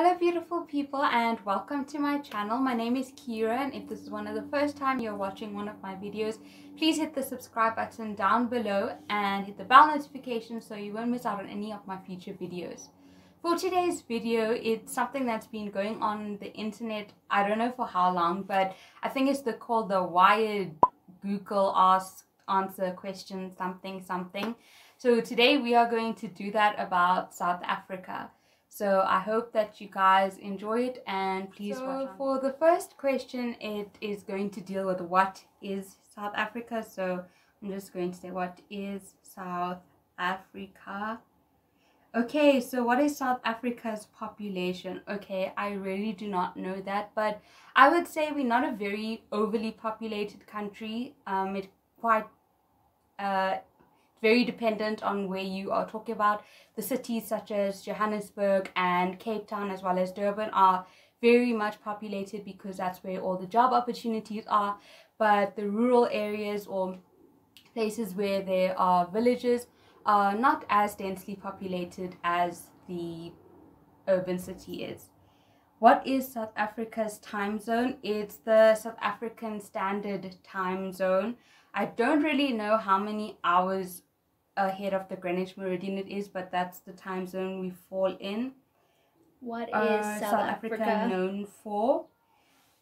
Hello beautiful people and welcome to my channel. My name is Kira, and if this is one of the first time you're watching one of my videos, please hit the subscribe button down below and hit the bell notification so you won't miss out on any of my future videos. For today's video, it's something that's been going on the internet, I don't know for how long, but I think it's called the Wired Google Ask Answer Question something. So today we are going to do that about South Africa. So I hope that you guys enjoy it and please watch on. For the first question, it is going to deal with what is South Africa. So I'm just going to say, what is South Africa? Okay, so what is South Africa's population? Okay, I really do not know that, but I would say we're not a very overly populated country. It's quite very dependent on where you are talking about. The cities such as Johannesburg and Cape Town as well as Durban are very much populated because that's where all the job opportunities are, but the rural areas or places where there are villages are not as densely populated as the urban city is. What is South Africa's time zone? It's the South African Standard Time Zone. I don't really know how many hours ahead of the Greenwich Meridian it is, but that's the time zone we fall in. What is South Africa known for?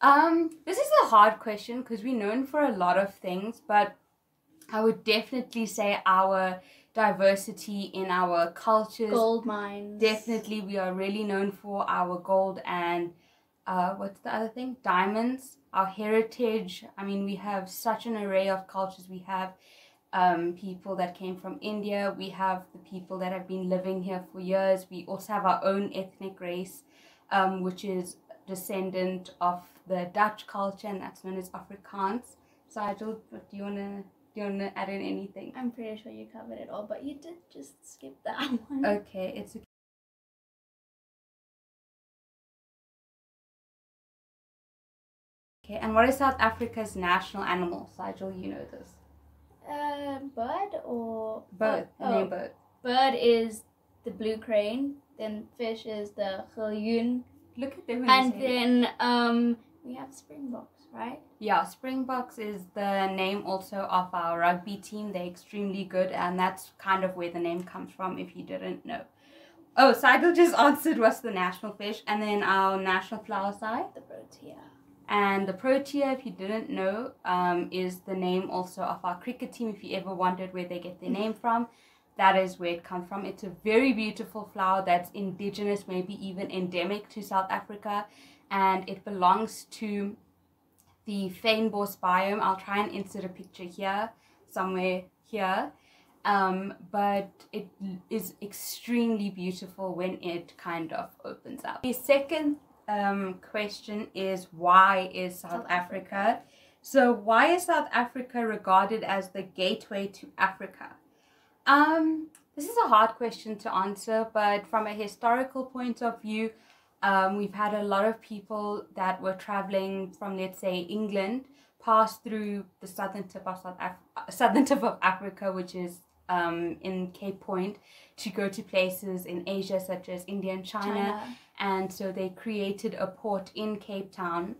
This is a hard question because we're known for a lot of things, but I would definitely say our diversity in our cultures. Gold mines. Definitely, we are really known for our gold and what's the other thing? Diamonds. Our heritage. I mean, we have such an array of cultures. We have people that came from India. We have the people that have been living here for years. We also have our own ethnic race, which is descendant of the Dutch culture, and that's known as Afrikaans. So, Nigel, do you wanna add in anything? I'm pretty sure you covered it all, but you did just skip that one. Okay, it's okay. Okay, and what is South Africa's national animal? Sejal, you know this. Bird or... Bird. Oh, bird. Bird is the blue crane. Then fish is the giljoen. Look at them. And then we have springboks, right? Yeah, springboks is the name also of our rugby team. They're extremely good, and that's kind of where the name comes from if you didn't know. Oh, Sejal just answered what's the national fish. And then our national flower, the protea. And the protea, if you didn't know, is the name also of our cricket team. If you ever wondered where they get their name from, that is where it comes from. It's a very beautiful flower that's indigenous, maybe even endemic to South Africa, and it belongs to the fynbos biome. I'll try and insert a picture here, somewhere here. But it is extremely beautiful when it kind of opens up. The second question is, why is South Africa? So why is South Africa regarded as the gateway to Africa? This is a hard question to answer, but from a historical point of view, we've had a lot of people that were traveling from, let's say, England, pass through the southern tip of Africa, which is in Cape Point, to go to places in Asia such as India and China. And so they created a port in Cape Town.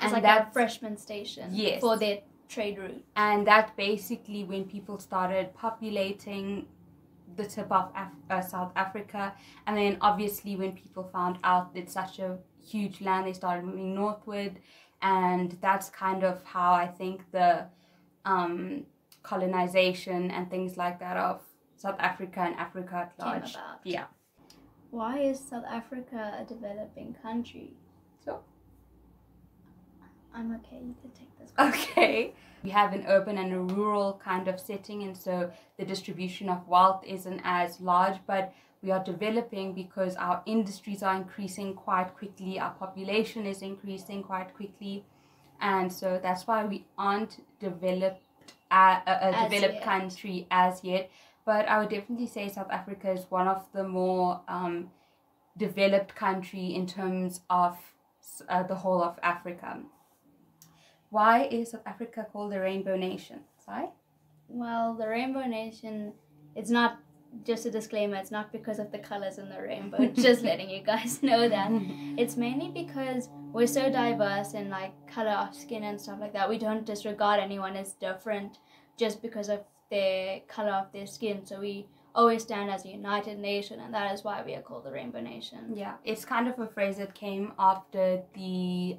It's like a freshman station, yes, for their trade route. And that basically when people started populating the tip of South Africa. And then obviously when people found out that it's such a huge land, they started moving northward. And that's kind of how I think the colonization and things like that of South Africa and Africa at large. Yeah. Why is South Africa a developing country? So, I'm okay, you can take this question. Okay. We have an urban and a rural kind of setting, and so the distribution of wealth isn't as large, but we are developing because our industries are increasing quite quickly, our population is increasing quite quickly, and so that's why we aren't a developed country as yet. But I would definitely say South Africa is one of the more developed country in terms of the whole of Africa. Why is South Africa called the Rainbow Nation? Well, the Rainbow Nation, it's not just a disclaimer, it's not because of the colors in the rainbow, just letting you guys know that. It's mainly because we're so diverse in like color of skin and stuff like that. We don't disregard anyone as different just because of their color of their skin. So we always stand as a united nation, and that is why we are called the Rainbow Nation. Yeah, it's kind of a phrase that came after the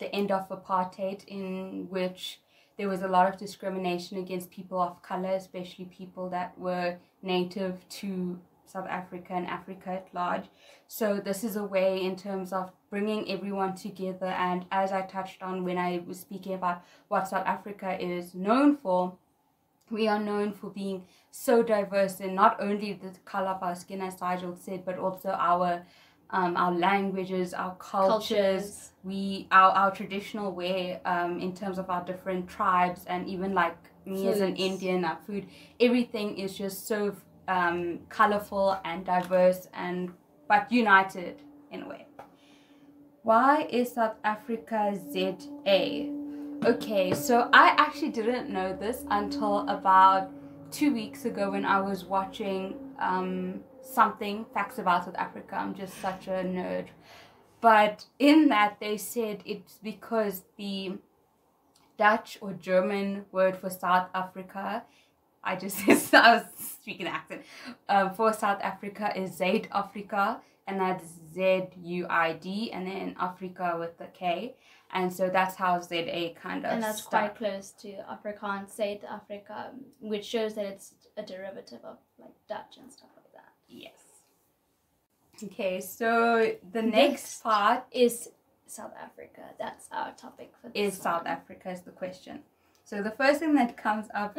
end of apartheid, in which there was a lot of discrimination against people of color, especially people that were native to South Africa and Africa at large. So this is a way in terms of bringing everyone together. And as I touched on when I was speaking about what South Africa is known for, we are known for being so diverse in not only the color of our skin, as Sejal said, but also our languages, our cultures. our traditional way in terms of our different tribes, and even like me as an Indian, our food, everything is just so colorful and diverse, and but united in a way. Why is South Africa ZA? Okay, so I actually didn't know this until about 2 weeks ago when I was watching something, Facts About South Africa. I'm just such a nerd. But in that, they said it's because the Dutch or German word for South Africa, I just I was speaking accent, for South Africa is Zuid Afrika, and that's Z-U-I-D, and then Africa with the K. And so that's how ZA kind of. And that's quite close to Afrikaans, Zuid Afrika, which shows that it's a derivative of like Dutch and stuff like that. Yes. Okay, so the next part is South Africa. That's our topic for this. Is South Africa is the question. So the first thing that comes up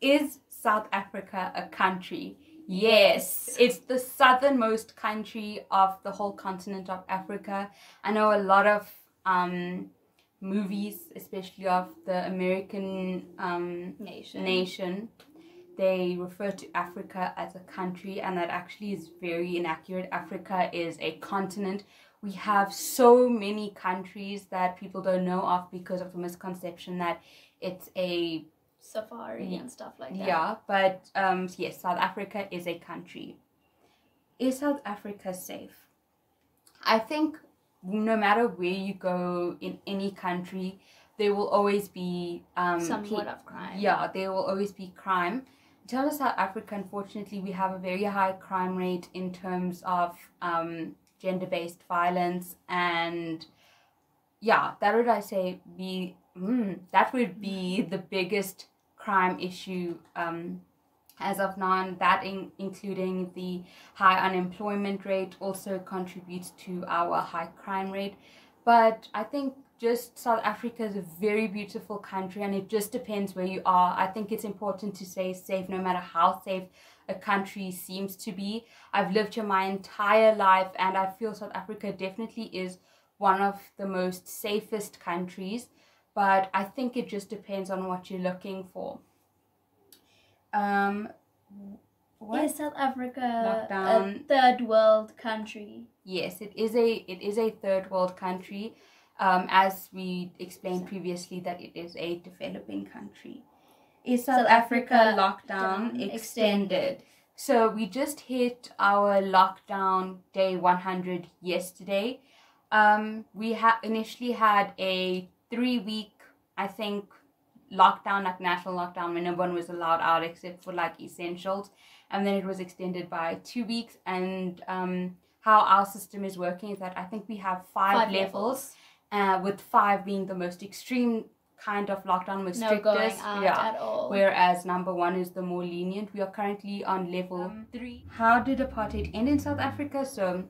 is South Africa a country? Yes, it's the southernmost country of the whole continent of Africa. I know a lot of movies, especially of the American nation, they refer to Africa as a country, and that actually is very inaccurate. Africa is a continent. We have so many countries that people don't know of because of the misconception that it's a safari and stuff like that. Yeah, but yes, South Africa is a country. Is South Africa safe? I think no matter where you go in any country, there will always be somewhat of crime. Yeah, there will always be crime. In terms of South Africa, unfortunately, we have a very high crime rate in terms of gender-based violence, and yeah, that would I say be that would be the biggest crime issue as of now, and that including the high unemployment rate also contributes to our high crime rate. But I think just South Africa is a very beautiful country, and it just depends where you are. I think it's important to say safe no matter how safe a country seems to be. I've lived here my entire life, and I feel South Africa definitely is one of the most safest countries, but I think it just depends on what you're looking for. Is South Africa a third world country? Yes, it is a third world country. As we explained previously, that it is a developing country. Is South Africa lockdown extended? So we just hit our lockdown day 100 yesterday. We initially had a 3-week, I think, lockdown, like national lockdown, when no one was allowed out except for like essentials, and then it was extended by 2 weeks. And how our system is working is that I think we have five levels, with 5 being the most extreme kind of lockdown, with strictest, no going out at all, whereas number 1 is the more lenient. We are currently on level 3. How did apartheid end in South Africa? So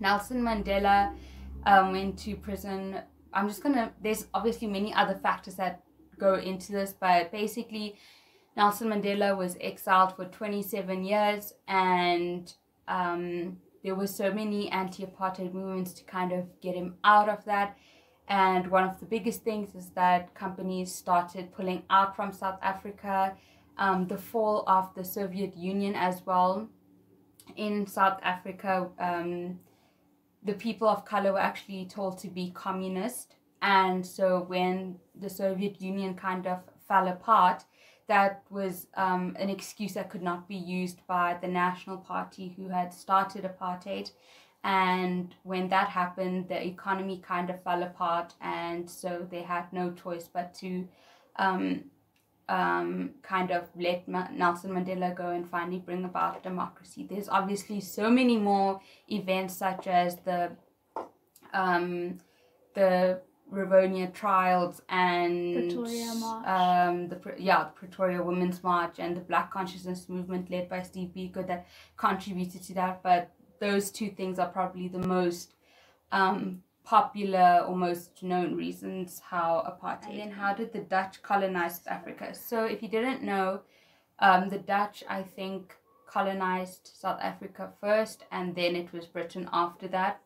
Nelson Mandela went to prison. There's obviously many other factors that go into this, but basically Nelson Mandela was exiled for 27 years, and there were so many anti-apartheid movements to kind of get him out of that. And one of the biggest things is that companies started pulling out from South Africa, the fall of the Soviet Union as well. In South Africa, the people of color were actually told to be communist. And so when the Soviet Union kind of fell apart, that was an excuse that could not be used by the National Party who had started apartheid. And when that happened, the economy kind of fell apart, and so they had no choice but to kind of let Nelson Mandela go and finally bring about democracy. There's obviously so many more events, such as the Rivonia trials and Pretoria March. The Pretoria Women's March and the Black Consciousness Movement led by Steve Biko that contributed to that. But those two things are probably the most popular or most known reasons how apartheid. And then how did the Dutch colonize Africa? So if you didn't know, the Dutch, I think, colonized South Africa first, and then it was Britain after that.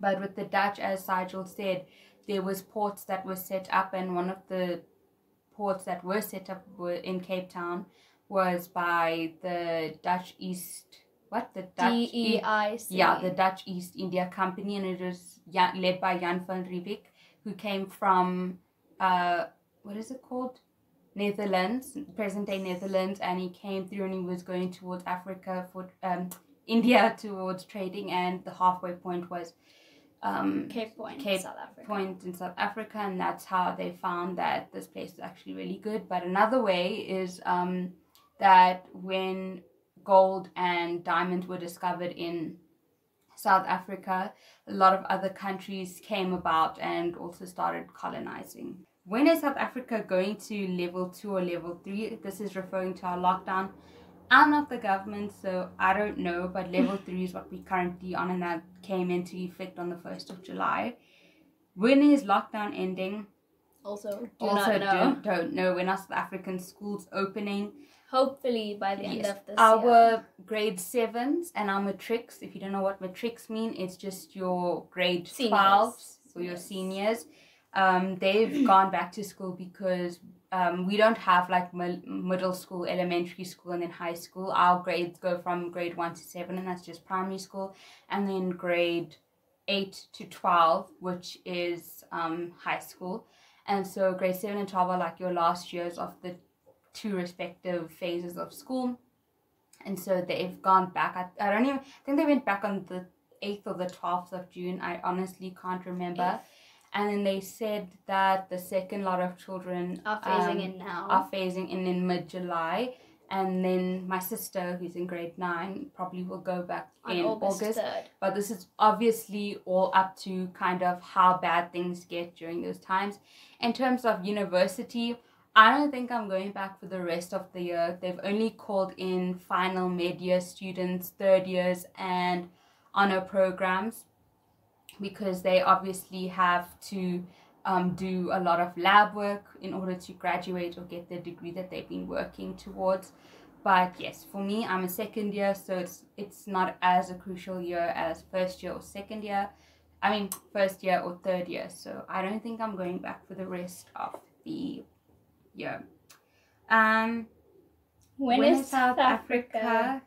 But with the Dutch, as Sejal said, there was ports that were set up, and one of the ports that were set up in Cape Town was by the the Dutch East India Company, and it was led by Jan van Riebeek, who came from Netherlands, present-day Netherlands, and he came through and he was going towards Africa for India towards trading, and the halfway point was Cape Point in South Africa, and that's how they found that this place is actually really good. But another way is that when gold and diamonds were discovered in South Africa, a lot of other countries came about and also started colonizing. When is South Africa going to level 2 or level 3? This is referring to our lockdown. I'm not the government, so I don't know, but level 3 is what we're currently on, and that came into effect on the 1st of July. When is lockdown ending? Don't know. When are South African schools opening? Hopefully by the end of this year. Our grade 7s and our matrics, if you don't know what matrics mean, it's just your grade 12s or your seniors. They've gone back to school because we don't have like middle school, elementary school, and then high school. Our grades go from grade 1 to 7, and that's just primary school. And then grade 8 to 12, which is high school. And so grade 7 and 12 are like your last years of the two respective phases of school. And so they've gone back. I think they went back on the 8th or the 12th of June. I honestly can't remember. And then they said that the second lot of children are phasing in now. Are phasing in mid-July. And then my sister, who's in grade 9, probably will go back on in August. 3rd. But this is obviously all up to kind of how bad things get during those times. In terms of university, I don't think I'm going back for the rest of the year. They've only called in final mid-year students, third years, and honor programs, because they obviously have to do a lot of lab work in order to graduate or get the degree that they've been working towards. But yes, for me, I'm a second year, so it's not as a crucial year as first year or third year. So I don't think I'm going back for the rest of the year. When is South Africa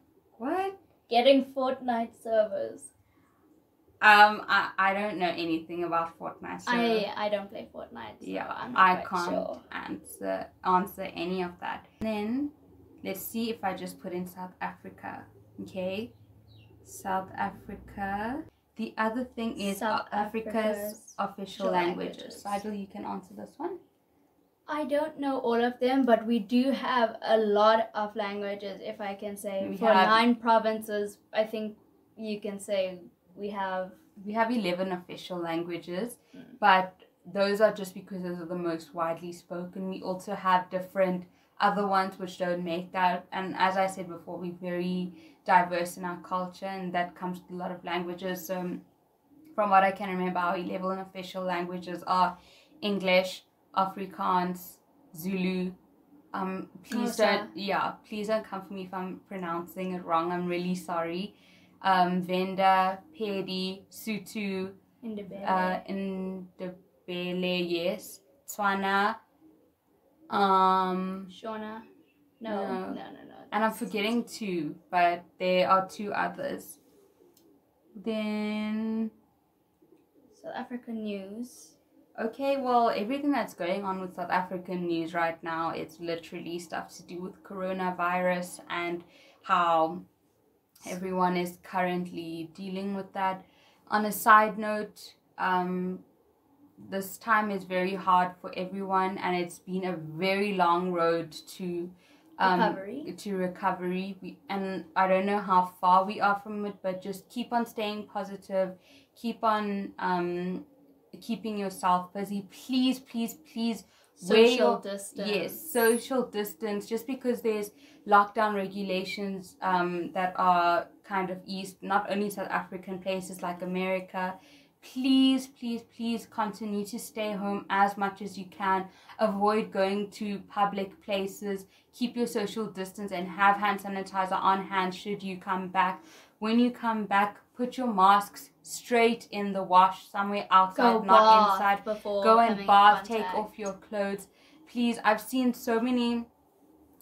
getting Fortnite servers? I don't know anything about Fortnite. So I don't play Fortnite. So yeah, I can't answer any of that. And then let's see if I just put in South Africa. Okay, South Africa. The other thing is South Africa's official languages. Sejal, you can answer this one. I don't know all of them, but we do have a lot of languages. If I can say, for 9 provinces, I think you can say. We have 11 official languages, but those are just because those are the most widely spoken. We also have different other ones which don't make that. And as I said before, we're very diverse in our culture, and that comes with a lot of languages. So from what I can remember, our 11 official languages are English, Afrikaans, Zulu. Please don't come for me if I'm pronouncing it wrong. I'm really sorry. Venda, Pedi, Sutu, Ndebele, Twana, Shona, no. And I'm forgetting 2, but there are 2 others. Then South African news. Okay, well, everything that's going on with South African news right now, it's literally stuff to do with coronavirus and how everyone is currently dealing with that. On a side note, this time is very hard for everyone, and it's been a very long road to recovery. And I don't know how far we are from it, but just keep on staying positive, keep on keeping yourself busy. Please, please, please. Social distance. Yes, social distance. Just because there's lockdown regulations that are kind of eased, not only South African, places like America. Please, please, please continue to stay home as much as you can. Avoid going to public places. Keep your social distance and have hand sanitizer on hand should you come back. When you come back, put your masks straight in the wash somewhere outside, not inside. Go and bath, take off your clothes. Please, I've seen so many,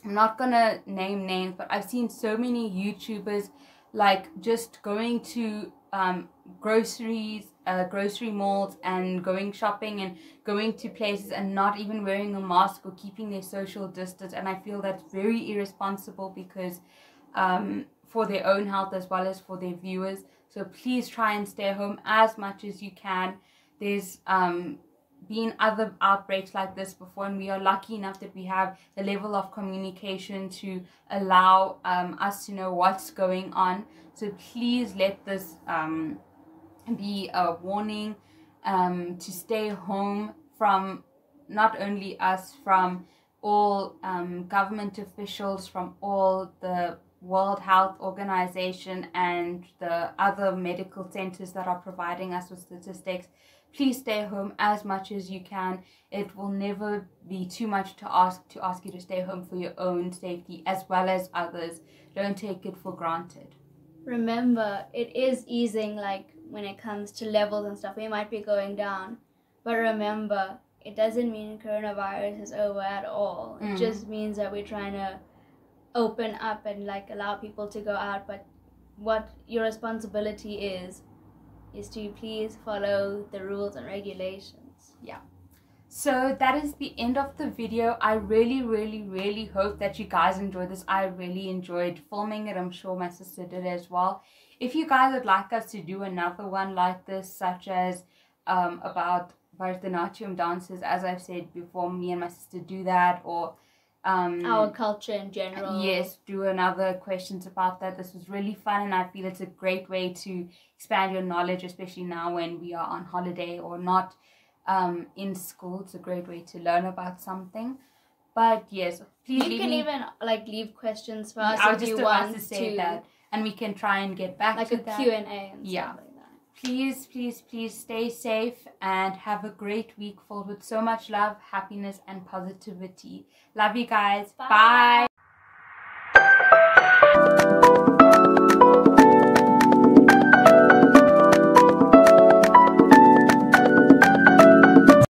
I'm not gonna name names, but I've seen so many YouTubers like just going to grocery malls and going shopping and going to places and not even wearing a mask or keeping their social distance, and I feel that's very irresponsible because for their own health as well as for their viewers. So please try and stay home as much as you can. There's been other outbreaks like this before, and we are lucky enough that we have the level of communication to allow us to know what's going on. So please let this be a warning to stay home from not only us, from all government officials, from all the World Health Organization and the other medical centers that are providing us with statistics. Please stay home as much as you can. It will never be too much to ask you to stay home for your own safety as well as others. Don't take it for granted. Remember, it is easing, like when it comes to levels and stuff, we might be going down. But remember, it doesn't mean coronavirus is over at all. It just means that we're trying to open up and like allow people to go out, but what your responsibility is to please follow the rules and regulations. Yeah, so that is the end of the video. I really, really, really hope that you guys enjoyed this. I really enjoyed filming it. I'm sure my sister did as well. If you guys would like us to do another one like this, such as about bharatanatyam dances, as I've said before, me and my sister do that, or our culture in general. Yes, do another questions about that. This was really fun, and I feel it's a great way to expand your knowledge, especially now when we are on holiday or not in school. It's a great way to learn about something. But yes, please you can even like leave questions for us if you want to say that, and we can try and get back like to that. Like a Q&A and stuff like that. Please, please, please stay safe and have a great week filled with so much love, happiness, and positivity. Love you guys. Bye. Bye.